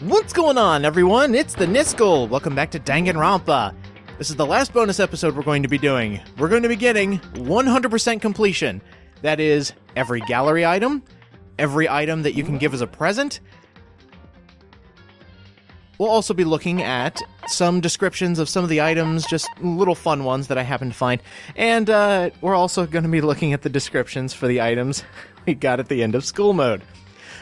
What's going on, everyone? It's the Niskel! Welcome back to Danganronpa! This is the last bonus episode we're going to be doing. We're going to be getting 100% completion. That is, every gallery item, every item that you can give as a present. We'll also be looking at some descriptions of some of the items, just little fun ones that I happen to find. And we're also going to be looking at the descriptions for the items we got at the end of school mode.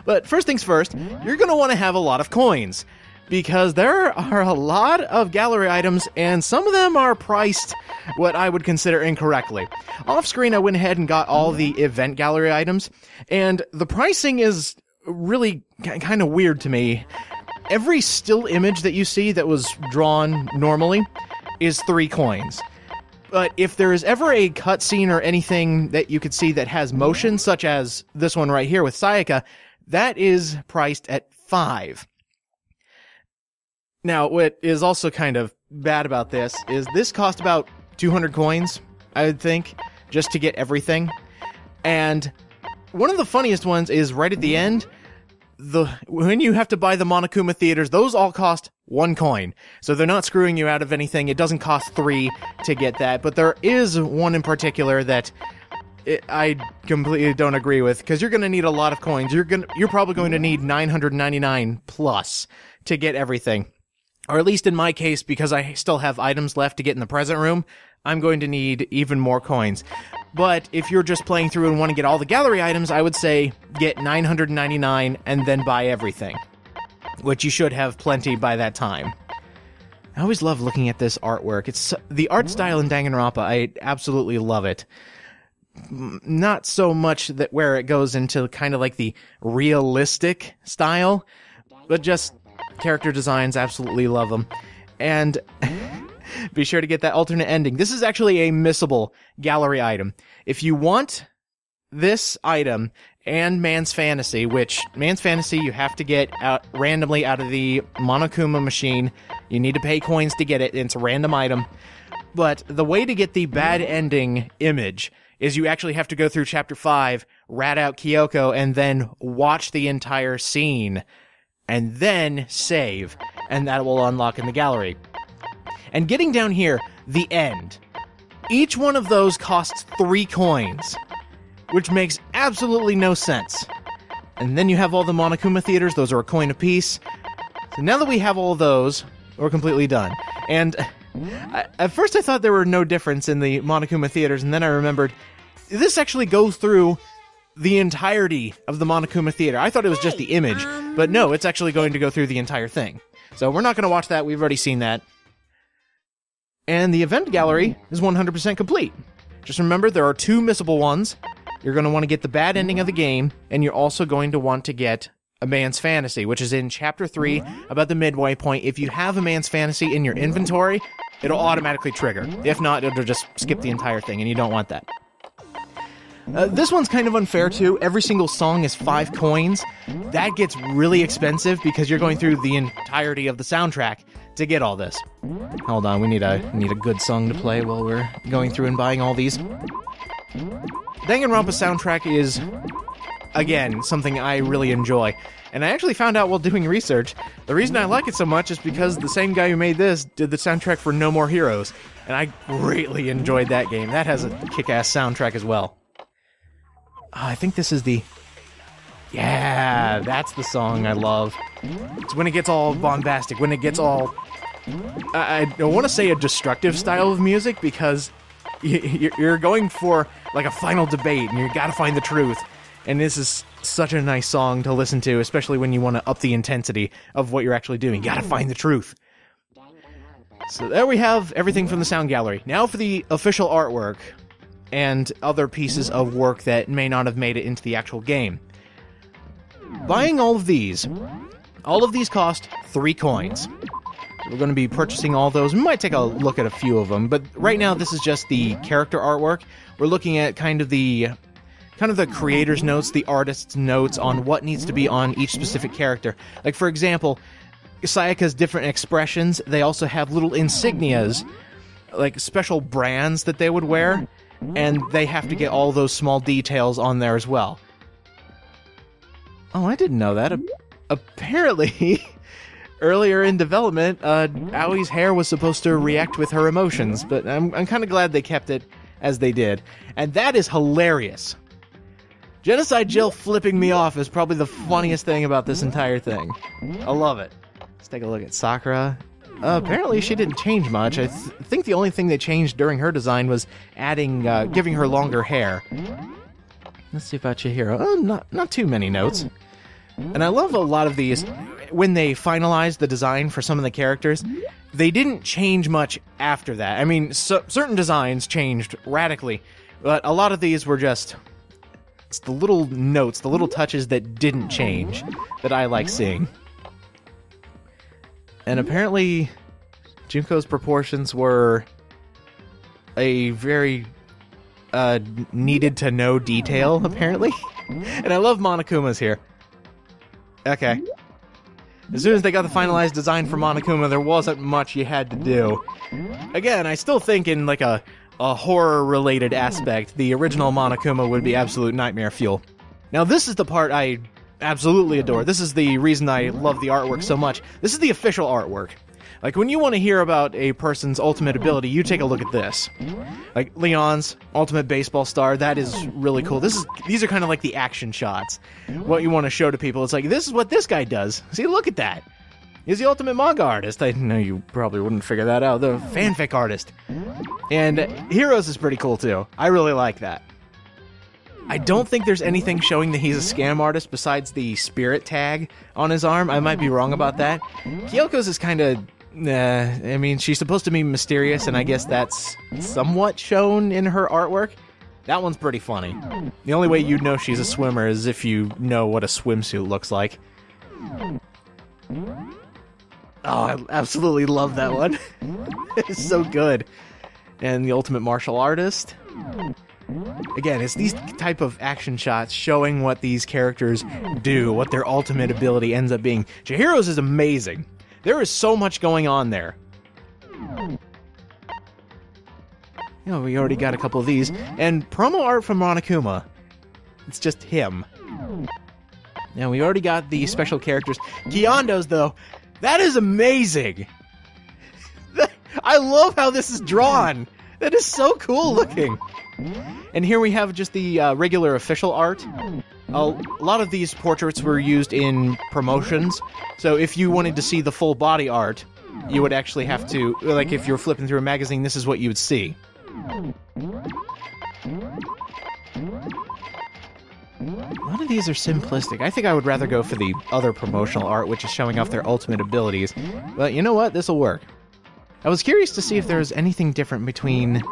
But first things first, you're going to want to have a lot of coins, because there are a lot of gallery items, and some of them are priced what I would consider incorrectly. Off screen, I went ahead and got all the event gallery items, and the pricing is really kind of weird to me. Every still image that you see that was drawn normally is 3 coins. But if there is ever a cutscene or anything that you could see that has motion, such as this one right here with Sayaka, that is priced at 5. Now, what is also kind of bad about this is this cost about 200 coins, I would think, just to get everything. And one of the funniest ones is right at the end, when you have to buy the Monokuma theaters, those all cost 1 coin. So they're not screwing you out of anything. It doesn't cost 3 to get that. But there is one in particular that I completely don't agree with, because you're going to need a lot of coins. You're probably going to need 999 plus to get everything. Or at least in my case, because I still have items left to get in the present room, I'm going to need even more coins. But if you're just playing through and want to get all the gallery items, I would say get 999 and then buy everything, which you should have plenty by that time. I always love looking at this artwork. It's the art style in Danganronpa. I absolutely love it. Not so much that where it goes into kind of like the realistic style, but just character designs, absolutely love them. And be sure to get that alternate ending. This is actually a missable gallery item. If you want this item and Man's Fantasy, which Man's Fantasy you have to get out randomly out of the Monokuma machine. You need to pay coins to get it. It's a random item. But the way to get the bad ending image is you actually have to go through Chapter 5, rat out Kyoko, and then watch the entire scene, and then save, and that will unlock in the gallery. And getting down here, the end. Each one of those costs 3 coins, which makes absolutely no sense. And then you have all the Monokuma theaters, those are a coin apiece. So now that we have all those, we're completely done. And at first I thought there were no difference in the Monokuma theaters, and then I remembered, this actually goes through the entirety of the Monokuma theater. I thought it was just the image, but no, it's actually going to go through the entire thing. So we're not going to watch that, we've already seen that. And the event gallery is 100% complete. Just remember, there are 2 missable ones. You're going to want to get the bad ending of the game, and you're also going to want to get a Man's Fantasy, which is in Chapter 3, about the midway point. If you have a Man's Fantasy in your inventory, it'll automatically trigger. If not, it'll just skip the entire thing, and you don't want that. This one's kind of unfair, too. Every single song is 5 coins. That gets really expensive because you're going through the entirety of the soundtrack to get all this. Hold on, we need a good song to play while we're going through and buying all these. Danganronpa soundtrack is, again, something I really enjoy. And I actually found out while doing research, the reason I like it so much is because the same guy who made this did the soundtrack for No More Heroes. And I greatly enjoyed that game. That has a kick-ass soundtrack as well. I think this is the... Yeah, that's the song I love. It's when it gets all bombastic, when it gets all... I don't want to say a destructive style of music, because you're going for like a final debate, and you got to find the truth. And this is such a nice song to listen to, especially when you want to up the intensity of what you're actually doing. You got to find the truth. So there we have everything from the sound gallery. Now for the official artwork and other pieces of work that may not have made it into the actual game. Buying all of these cost 3 coins. So we're going to be purchasing all those. We might take a look at a few of them, but right now this is just the character artwork. We're looking at kind of the creator's notes, the artist's notes on what needs to be on each specific character. Like, for example, Sayaka's different expressions. They also have little insignias, like special brands that they would wear, and they have to get all those small details on there as well. Oh, I didn't know that. apparently, earlier in development, Aoi's hair was supposed to react with her emotions, but I'm kind of glad they kept it as they did. And that is hilarious. Genocide Jill flipping me off is probably the funniest thing about this entire thing. I love it. Let's take a look at Sakura. Apparently she didn't change much. I think the only thing they changed during her design was adding, giving her longer hair. Let's see about Chihiro. Oh, not too many notes. And I love a lot of these. When they finalized the design for some of the characters, they didn't change much after that. I mean, certain designs changed radically, but a lot of these were just... It's the little notes, the little touches that didn't change that I like seeing. And apparently, Junko's proportions were a very needed-to-know detail, apparently. And I love Monokuma's here. Okay. As soon as they got the finalized design for Monokuma, there wasn't much you had to do. Again, I still think in, like, a horror-related aspect, the original Monokuma would be absolute nightmare fuel. Now, this is the part I... absolutely adore. This is the reason I love the artwork so much. This is the official artwork. Like, when you want to hear about a person's ultimate ability, you take a look at this. Like, Leon's ultimate baseball star, that is really cool. These are kind of like the action shots. What you want to show to people, it's like, this is what this guy does. See, look at that. He's the ultimate manga artist. I know you probably wouldn't figure that out. The fanfic artist. And Heroes is pretty cool, too. I really like that. I don't think there's anything showing that he's a scam artist besides the spirit tag on his arm. I might be wrong about that. Kyoko's is kind of... I mean, she's supposed to be mysterious, and I guess that's somewhat shown in her artwork. That one's pretty funny. The only way you'd know she's a swimmer is if you know what a swimsuit looks like. Oh, I absolutely love that one. It's so good. And the ultimate martial artist... Again, it's these type of action shots showing what these characters do, what their ultimate ability ends up being. Chihiro's is amazing. There is so much going on there. You know, we already got a couple of these. And promo art from Monokuma. It's just him. Now, we already got the special characters. Giondo's, though, that is amazing. I love how this is drawn. That is so cool looking. And here we have just the regular official art. A lot of these portraits were used in promotions, so if you wanted to see the full body art, you would actually have to, like if you're flipping through a magazine, this is what you would see. A lot of these are simplistic. I think I would rather go for the other promotional art, which is showing off their ultimate abilities. But you know what? This'll work. I was curious to see if there was anything different between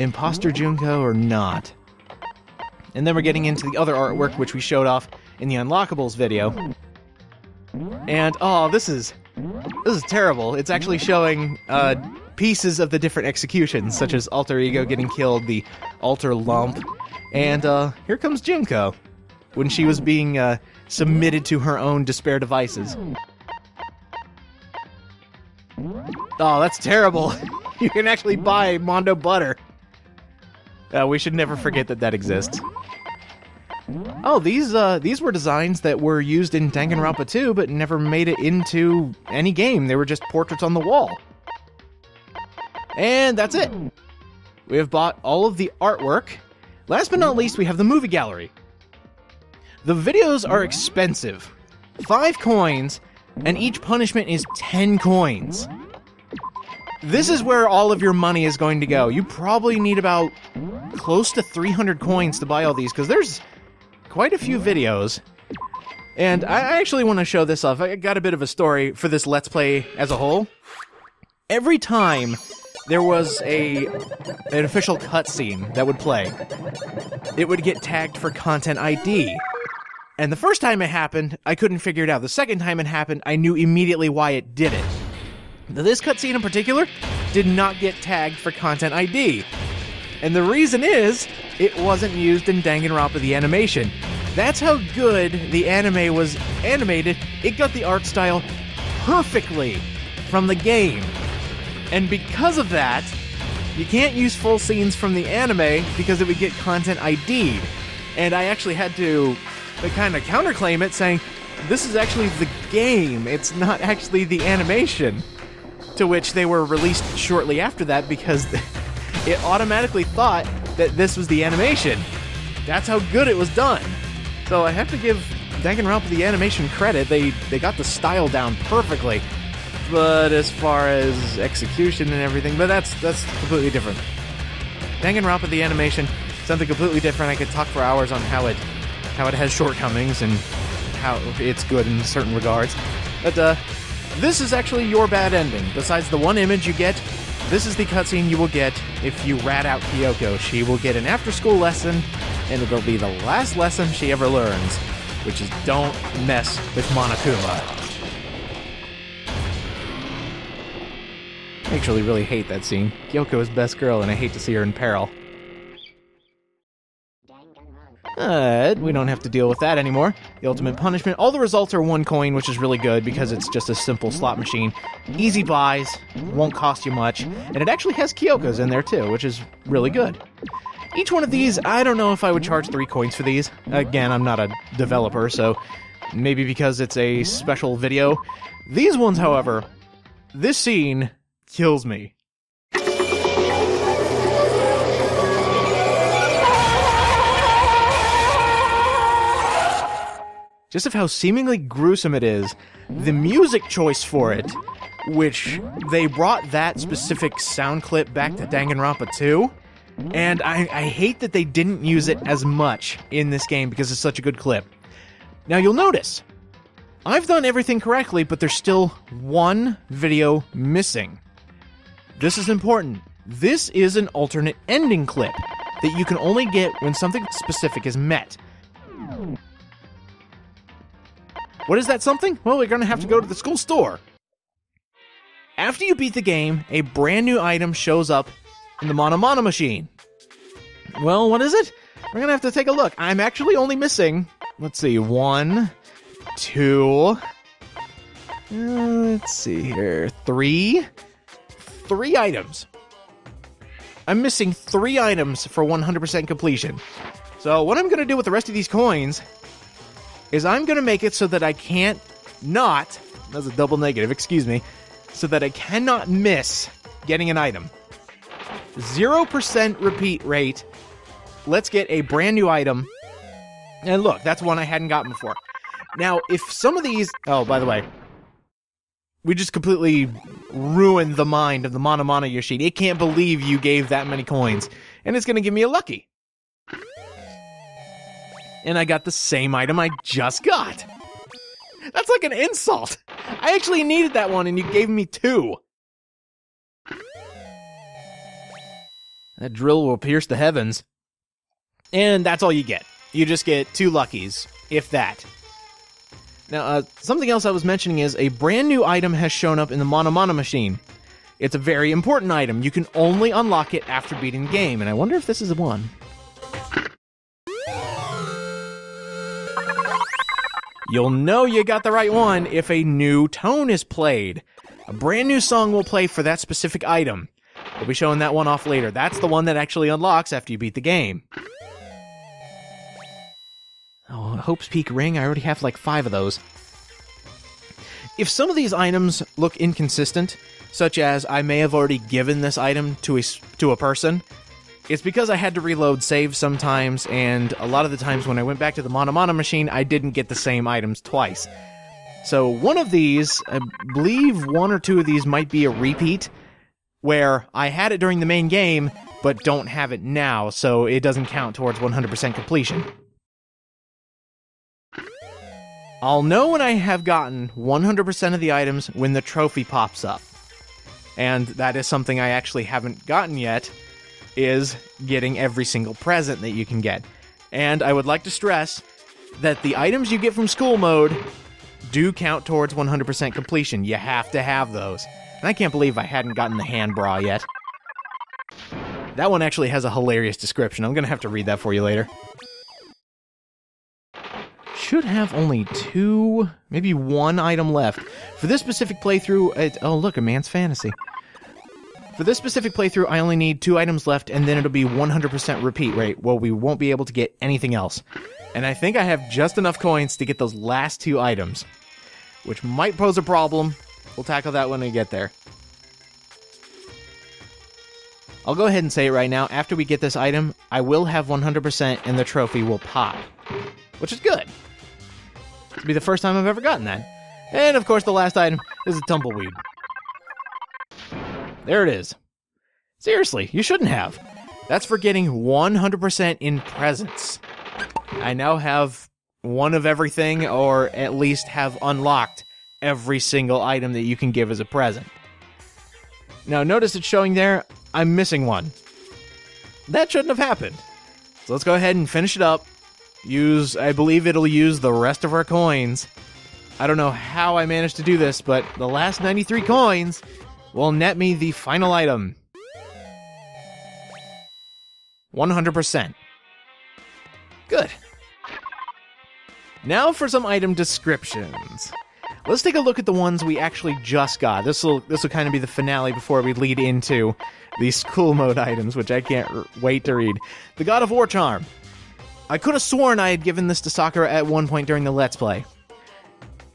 Imposter Junko or not. And then we're getting into the other artwork, which we showed off in the Unlockables video. And, oh, this is terrible. It's actually showing pieces of the different executions, such as Alter Ego getting killed, the Alter Lump, and here comes Junko, when she was being submitted to her own despair devices. Oh, that's terrible. You can actually buy Mondo butter. We should never forget that that exists. Oh, these were designs that were used in Danganronpa 2, but never made it into any game. They were just portraits on the wall. And that's it. We have bought all of the artwork. Last but not least, we have the movie gallery. The videos are expensive. 5 coins, and each punishment is 10 coins. This is where all of your money is going to go. You probably need about close to 300 coins to buy all these, because there's quite a few videos. And I actually want to show this off. I got a bit of a story for this Let's Play as a whole. Every time there was an official cutscene that would play, it would get tagged for Content ID. And the first time it happened, I couldn't figure it out. The second time it happened, I knew immediately why it did it. This cutscene in particular did not get tagged for Content ID. And the reason is, it wasn't used in Danganronpa the Animation. That's how good the anime was animated. It got the art style perfectly from the game. And because of that, you can't use full scenes from the anime because it would get Content ID'd. And I actually had to kind of counterclaim it saying, this is actually the game, it's not actually the animation, to which they were released shortly after that because it automatically thought that this was the animation. That's how good it was done. So I have to give Danganronpa the animation credit, they got the style down perfectly. But as far as execution and everything, but that's completely different. Danganronpa the animation, something completely different. I could talk for hours on how it has shortcomings and how it's good in certain regards. But this is actually your bad ending. Besides the one image you get, this is the cutscene you will get if you rat out Kyoko. She will get an after-school lesson, and it'll be the last lesson she ever learns, which is don't mess with Monokuma. I actually really hate that scene. Kyoko is best girl, and I hate to see her in peril. But we don't have to deal with that anymore. The ultimate punishment. All the results are 1 coin, which is really good because it's just a simple slot machine. Easy buys, won't cost you much, and it actually has Kyoko's in there too, which is really good. Each one of these, I don't know if I would charge 3 coins for these. Again, I'm not a developer, so maybe because it's a special video. These ones, however, this scene kills me. Just of how seemingly gruesome it is, the music choice for it, which they brought that specific sound clip back to Danganronpa 2, and I hate that they didn't use it as much in this game because it's such a good clip. Now you'll notice, I've done everything correctly, but there's still 1 video missing. This is important. This is an alternate ending clip that you can only get when something specific is met. What is that something? Well, we're going to have to go to the school store. After you beat the game, a brand new item shows up in the Monomono machine. Well, what is it? We're going to have to take a look. I'm actually only missing, let's see, 1, 2, let's see here, 3 items. I'm missing 3 items for 100% completion. So what I'm going to do with the rest of these coins is I'm going to make it so that I can't not, that's a double negative, excuse me, so that I cannot miss getting an item. 0% repeat rate. Let's get a brand new item. And look, that's one I hadn't gotten before. Now, if some of these, oh, by the way, we just completely ruined the mind of the Monomono Yoshin. It can't believe you gave that many coins. And it's going to give me a lucky. And I got the same item I just got. That's like an insult. I actually needed that one and you gave me 2. That drill will pierce the heavens. And that's all you get. You just get 2 luckies, if that. Now, something else I was mentioning is a brand new item has shown up in the Monomono machine. It's a very important item. You can only unlock it after beating the game, and I wonder if this is the one. You'll know you got the right one if a new tone is played. A brand new song will play for that specific item. We'll be showing that one off later. That's the one that actually unlocks after you beat the game. Oh, Hope's Peak Ring, I already have like 5 of those. If some of these items look inconsistent, such as I may have already given this item to a person, it's because I had to reload save sometimes, and a lot of the times when I went back to the Monomono machine, I didn't get the same items twice. So one of these, I believe 1 or 2 of these might be a repeat, where I had it during the main game, but don't have it now, so it doesn't count towards 100% completion. I'll know when I have gotten 100% of the items when the trophy pops up. And that is something I actually haven't gotten yet, is getting every single present that you can get. And I would like to stress that the items you get from school mode do count towards 100% completion. You have to have those. And I can't believe I hadn't gotten the hand bra yet. That one actually has a hilarious description. I'm going to have to read that for you later. Should have only 2, maybe 1 item left. For this specific playthrough, oh look, a man's fantasy. For this specific playthrough, I only need 2 items left, and then it'll be 100% repeat rate. Well, we won't be able to get anything else. And I think I have just enough coins to get those last two items, which might pose a problem. We'll tackle that when we get there. I'll go ahead and say it right now. After we get this item, I will have 100% and the trophy will pop, which is good. It'll be the first time I've ever gotten that. And of course, the last item is a tumbleweed. There it is. Seriously, you shouldn't have. That's for getting 100% in presents. I now have one of everything, or at least have unlocked every single item that you can give as a present. Now notice it's showing there, I'm missing one. That shouldn't have happened. So let's go ahead and finish it up. Use, I believe it'll use the rest of our coins. I don't know how I managed to do this, but the last 93 coins will net me the final item. 100%. Good. Now for some item descriptions. Let's take a look at the ones we actually just got. This will kind of be the finale before we lead into the school mode items, which I can't wait to read. The God of War Charm. I could have sworn I had given this to Sakura at one point during the Let's Play,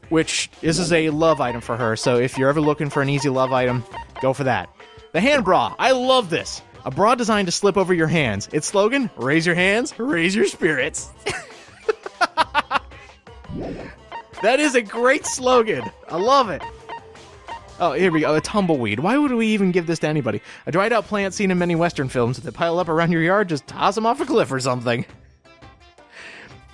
which this is a love item for her, so if you're ever looking for an easy love item, go for that. The Hand Bra. I love this. A bra designed to slip over your hands. Its slogan, raise your hands, raise your spirits. That is a great slogan. I love it. Oh, here we go. A tumbleweed. Why would we even give this to anybody? A dried out plant seen in many Western films. If they pile up around your yard, just toss them off a cliff or something.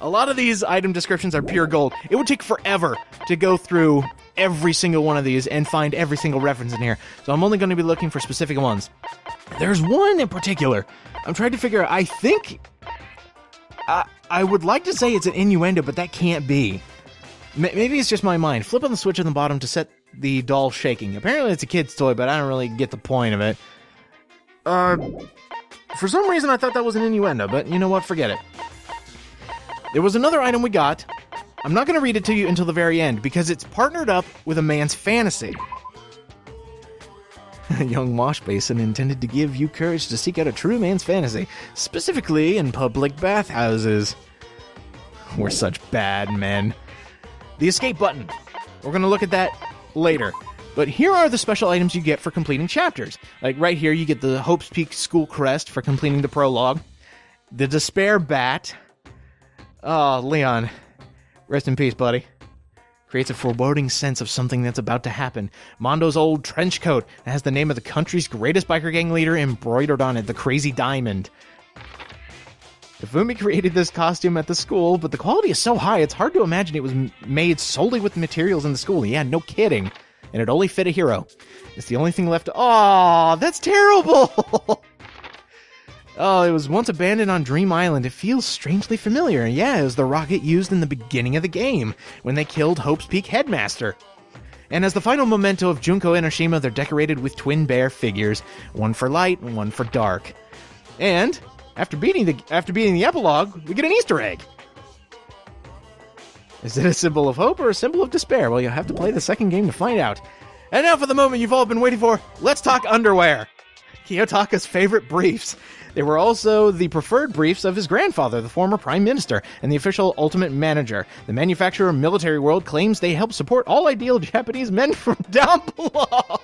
A lot of these item descriptions are pure gold. It would take forever to go through every single one of these and find every single reference in here. So I'm only going to be looking for specific ones. There's one in particular. I'm trying to figure out, I think... I would like to say it's an innuendo, but that can't be. Maybe it's just my mind. Flip on the switch on the bottom to set the doll shaking. Apparently it's a kid's toy, but I don't really get the point of it. For some reason I thought that was an innuendo, but you know what? Forget it. There was another item we got. I'm not going to read it to you until the very end, because it's partnered up with a man's fantasy. A young wash basin intended to give you courage to seek out a true man's fantasy, specifically in public bathhouses. We're such bad men. The escape button. We're going to look at that later. But here are the special items you get for completing chapters. Like right here, you get the Hope's Peak School Crest for completing the prologue. The Despair Bat. Oh, Leon. Rest in peace, buddy. Creates a foreboding sense of something that's about to happen. Mondo's old trench coat that has the name of the country's greatest biker gang leader embroidered on it, the Crazy Diamond. Ifumi created this costume at the school, but the quality is so high, it's hard to imagine it was made solely with materials in the school. Yeah, no kidding. And it only fit a hero. It's the only thing left to... Aww, that's terrible! Oh, it was once abandoned on Dream Island. It feels strangely familiar. Yeah, it was the rocket used in the beginning of the game, when they killed Hope's Peak Headmaster. And as the final memento of Junko and Oshima, they're decorated with twin bear figures, one for light and one for dark. And, after beating the epilogue, we get an Easter egg. Is it a symbol of hope or a symbol of despair? Well, you'll have to play the second game to find out. And now for the moment you've all been waiting for, let's talk underwear. Kiyotaka's favorite briefs. They were also the preferred briefs of his grandfather, the former prime minister, and the official ultimate manager. The manufacturer Military World claims they help support all ideal Japanese men from down below.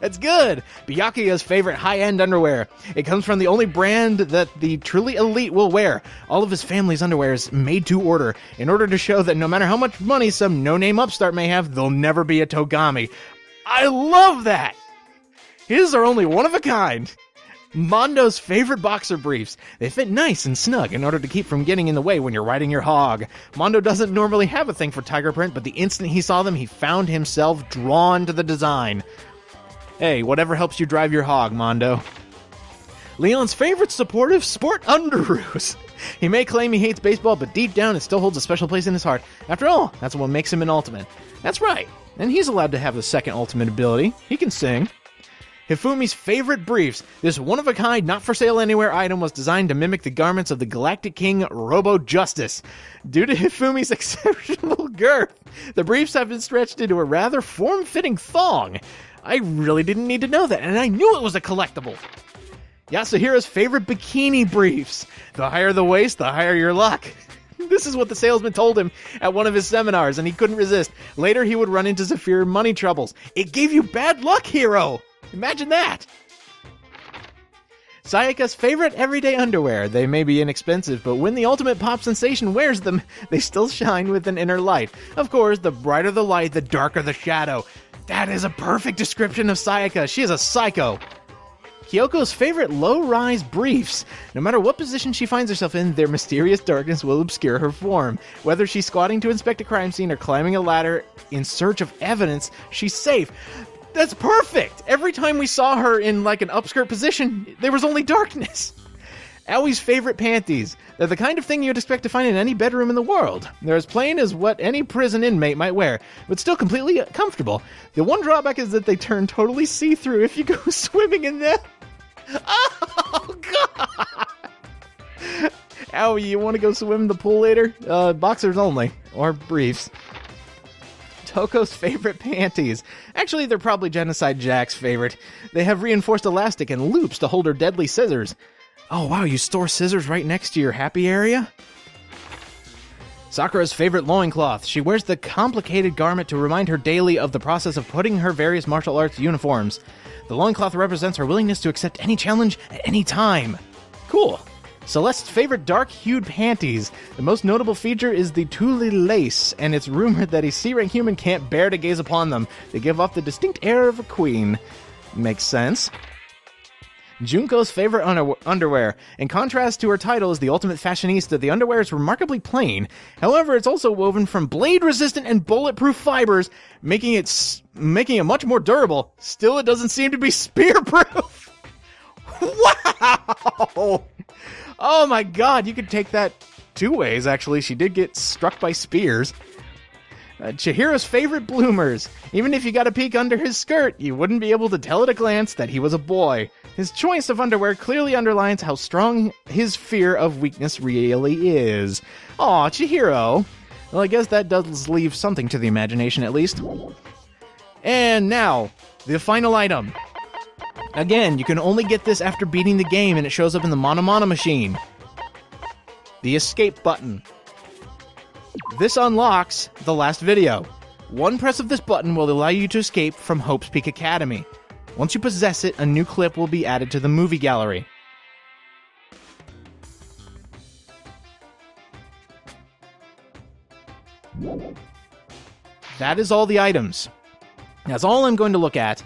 That's good. Byakuya's favorite high-end underwear. It comes from the only brand that the truly elite will wear. All of his family's underwear is made to order in order to show that no matter how much money some no-name upstart may have, they'll never be a Togami. I love that! His are only one of a kind. Mondo's favorite boxer briefs. They fit nice and snug in order to keep from getting in the way when you're riding your hog. Mondo doesn't normally have a thing for tiger print, but the instant he saw them, he found himself drawn to the design. Hey, whatever helps you drive your hog, Mondo. Leon's favorite supportive sport underoos. He may claim he hates baseball, but deep down it still holds a special place in his heart. After all, that's what makes him an ultimate. That's right. And he's allowed to have the second ultimate ability. He can sing. Hifumi's favorite briefs. This one-of-a-kind, not-for-sale-anywhere item was designed to mimic the garments of the Galactic King Robo Justice. Due to Hifumi's exceptional girth, the briefs have been stretched into a rather form-fitting thong. I really didn't need to know that, and I knew it was a collectible. Yasuhiro's favorite bikini briefs. The higher the waist, the higher your luck. This is what the salesman told him at one of his seminars, and he couldn't resist. Later, he would run into severe money troubles. It gave you bad luck, hero! Imagine that! Sayaka's favorite everyday underwear. They may be inexpensive, but when the ultimate pop sensation wears them, they still shine with an inner light. Of course, the brighter the light, the darker the shadow. That is a perfect description of Sayaka. She is a psycho. Kyoko's favorite low-rise briefs. No matter what position she finds herself in, their mysterious darkness will obscure her form. Whether she's squatting to inspect a crime scene or climbing a ladder in search of evidence, she's safe. That's perfect! Every time we saw her in, like, an upskirt position, there was only darkness. Aoi's favorite panties. They're the kind of thing you'd expect to find in any bedroom in the world. They're as plain as what any prison inmate might wear, but still completely comfortable. The one drawback is that they turn totally see-through if you go swimming in them. Oh, God! Aoi, you want to go swim in the pool later? Boxers only. Or briefs. Toko's favorite panties. Actually, they're probably Genocide Jack's favorite. They have reinforced elastic and loops to hold her deadly scissors. Oh, wow, you store scissors right next to your happy area? Sakura's favorite loincloth. She wears the complicated garment to remind her daily of the process of putting her various martial arts uniforms. The loincloth represents her willingness to accept any challenge at any time. Cool. Celeste's favorite dark-hued panties. The most notable feature is the tule lace, and it's rumored that a C-rank human can't bear to gaze upon them. They give off the distinct air of a queen. Makes sense. Junko's favorite underwear. In contrast to her title as the ultimate fashionista, the underwear is remarkably plain. However, it's also woven from blade-resistant and bulletproof fibers, making it much more durable. Still, it doesn't seem to be spear-proof. Wow! Oh my god, you could take that two ways, actually. She did get struck by spears. Chihiro's favorite bloomers. Even if you got a peek under his skirt, you wouldn't be able to tell at a glance that he was a boy. His choice of underwear clearly underlines how strong his fear of weakness really is. Aw, Chihiro. Well, I guess that does leave something to the imagination, at least. And now, the final item. Again, you can only get this after beating the game, and it shows up in the Monomono machine. The escape button. This unlocks the last video. One press of this button will allow you to escape from Hope's Peak Academy. Once you possess it, a new clip will be added to the movie gallery. That is all the items. That's all I'm going to look at.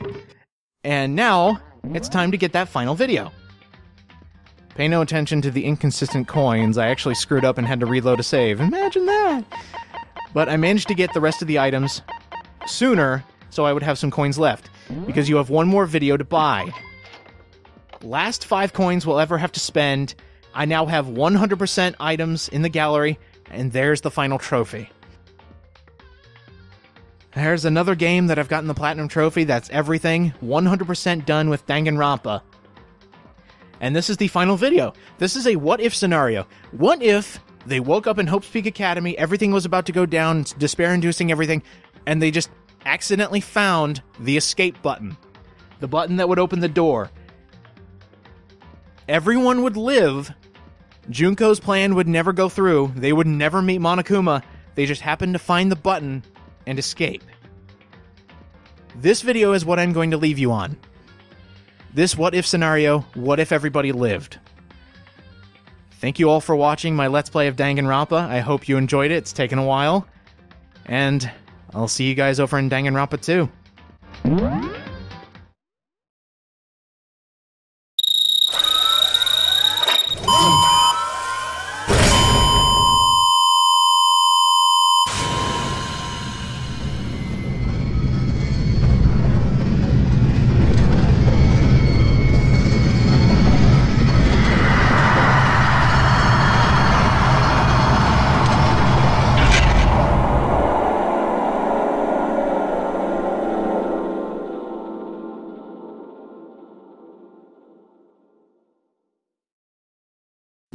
And now, it's time to get that final video. Pay no attention to the inconsistent coins. I actually screwed up and had to reload a save. Imagine that! But I managed to get the rest of the items sooner, so I would have some coins left. Because you have one more video to buy. Last 5 coins we'll ever have to spend. I now have 100% items in the gallery, and there's the final trophy. There's another game that I've gotten the Platinum Trophy. That's everything. 100% done with Danganronpa. And this is the final video. This is a what-if scenario. What if they woke up in Hope's Peak Academy, everything was about to go down, despair-inducing everything, and they just accidentally found the escape button. The button that would open the door. Everyone would live. Junko's plan would never go through. They would never meet Monokuma. They just happened to find the button and escape. This video is what I'm going to leave you on. This what-if scenario, what if everybody lived? Thank you all for watching my Let's Play of Danganronpa. I hope you enjoyed it. It's taken a while. And I'll see you guys over in Danganronpa 2.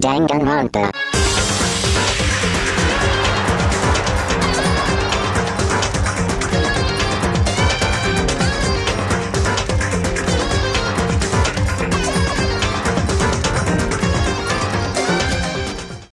Danganronpa.